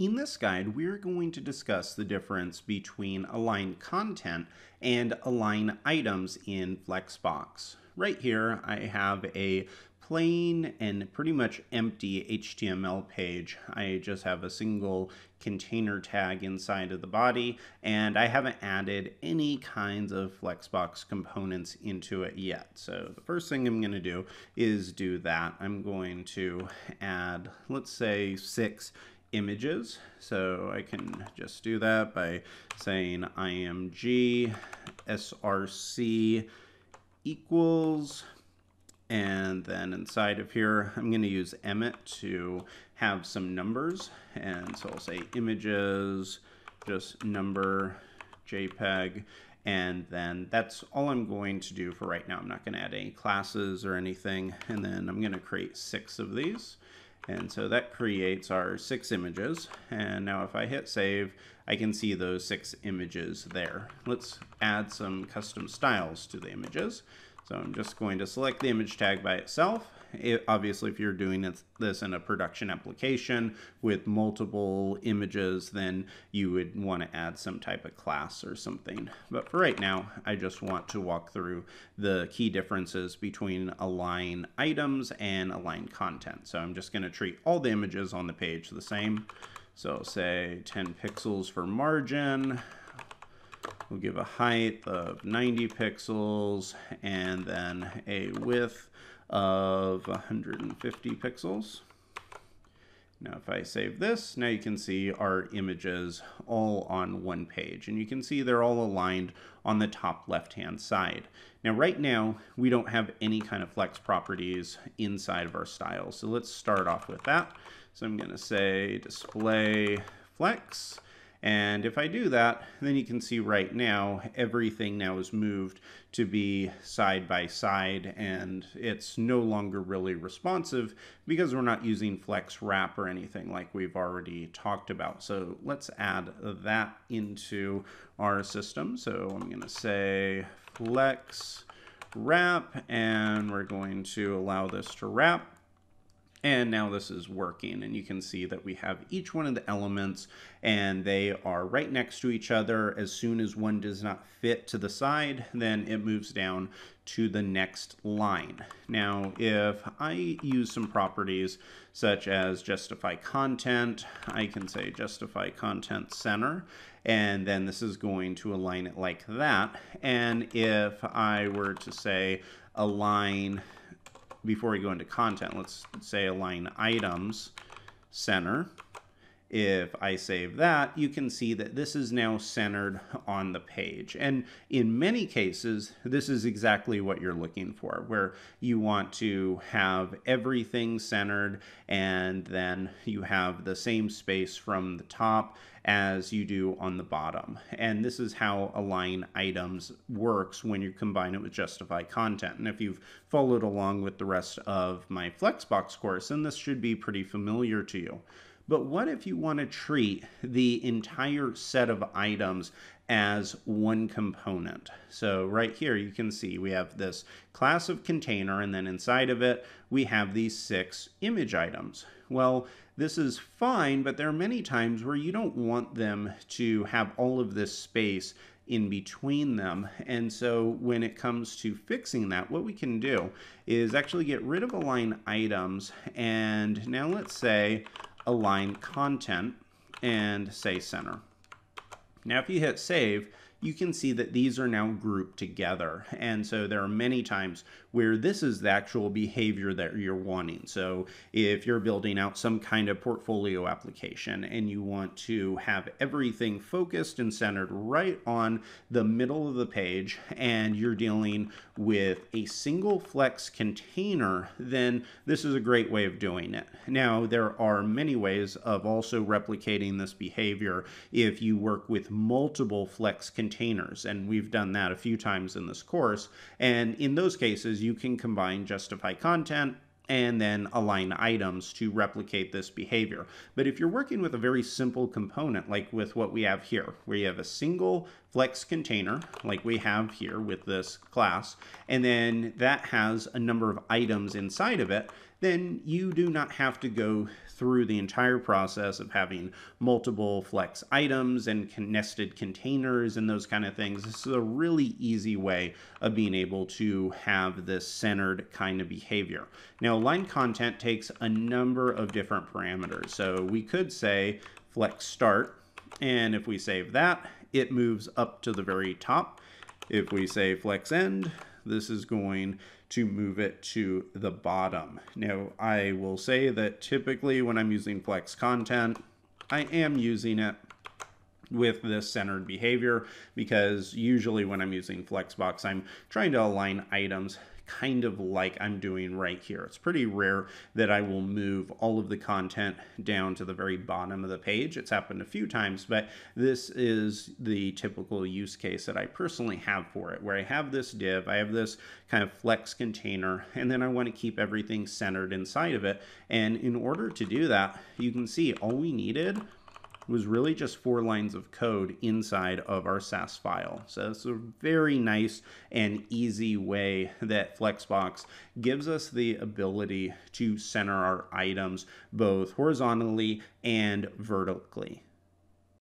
In this guide, we're going to discuss the difference between align content and align items in Flexbox. Right here, I have a plain and pretty much empty HTML page. I just have a single container tag inside of the body, and I haven't added any kinds of Flexbox components into it yet. So the first thing I'm going to do is do that. I'm going to add, let's say, 6 images. So I can just do that by saying img src equals, and then inside of here, I'm going to use emmet to have some numbers. And so I'll say images, just number, JPEG. And then that's all I'm going to do for right now. I'm not going to add any classes or anything. And then I'm going to create 6 of these. And so that creates our 6 images. And now if I hit save, I can see those 6 images there. Let's add some custom styles to the images. So I'm just going to select the image tag by itself. Obviously, if you're doing this in a production application with multiple images, then you would want to add some type of class or something. But for right now, I just want to walk through the key differences between align items and align content. So I'm just going to treat all the images on the page the same. So say 10 pixels for margin. We'll give a height of 90 pixels and then a width of 150 pixels. Now if I save this, now you can see our images all on one page, and you can see they're all aligned on the top left-hand side. Now right now, we don't have any kind of flex properties inside of our styles. So let's start off with that. So I'm going to say display flex. And if I do that, then you can see right now, everything now is moved to be side by side, and it's no longer really responsive because we're not using flex wrap or anything like we've already talked about. So let's add that into our system. So I'm going to say flex wrap, and we're going to allow this to wrap. And now this is working, and you can see that we have each one of the elements and they are right next to each other. As soon as one does not fit to the side, then it moves down to the next line. Now, if I use some properties such as justify content, I can say justify content center, and then this is going to align it like that. And if I were to say align, before we go into content, let's say align items center. If I save that, you can see that this is now centered on the page. And in many cases, this is exactly what you're looking for, where you want to have everything centered, and then you have the same space from the top as you do on the bottom. And this is how align items works when you combine it with justify content. And if you've followed along with the rest of my Flexbox course, then this should be pretty familiar to you. But what if you want to treat the entire set of items as one component? So right here, you can see we have this class of container, and then inside of it, we have these 6 image items. Well, this is fine, but there are many times where you don't want them to have all of this space in between them. And so when it comes to fixing that, what we can do is actually get rid of align items. And now let's say align content and say center. Now if you hit save, you can see that these are now grouped together. And so there are many times where this is the actual behavior that you're wanting. So if you're building out some kind of portfolio application and you want to have everything focused and centered right on the middle of the page, and you're dealing with a single flex container, then this is a great way of doing it. Now, there are many ways of also replicating this behavior if you work with multiple flex containers, and we've done that a few times in this course. And in those cases, you can combine justify content and then align items to replicate this behavior. But if you're working with a very simple component, like with what we have here, where you have a single flex container, like we have here with this class, and then that has a number of items inside of it, then you do not have to go through the entire process of having multiple Flex items and nested containers and those kind of things. This is a really easy way of being able to have this centered kind of behavior. Now, line content takes a number of different parameters. So we could say Flex start, and if we save that, it moves up to the very top. If we say Flex end, this is going to move it to the bottom. Now, I will say that typically when I'm using Flex content, I am using it with this centered behavior, because usually when I'm using Flexbox, I'm trying to align items kind of like I'm doing right here. It's pretty rare that I will move all of the content down to the very bottom of the page. It's happened a few times, but this is the typical use case that I personally have for it, where I have this div, I have this kind of Flex container, and then I want to keep everything centered inside of it. And in order to do that, you can see all we needed was really just 4 lines of code inside of our SASS file. So it's a very nice and easy way that Flexbox gives us the ability to center our items both horizontally and vertically.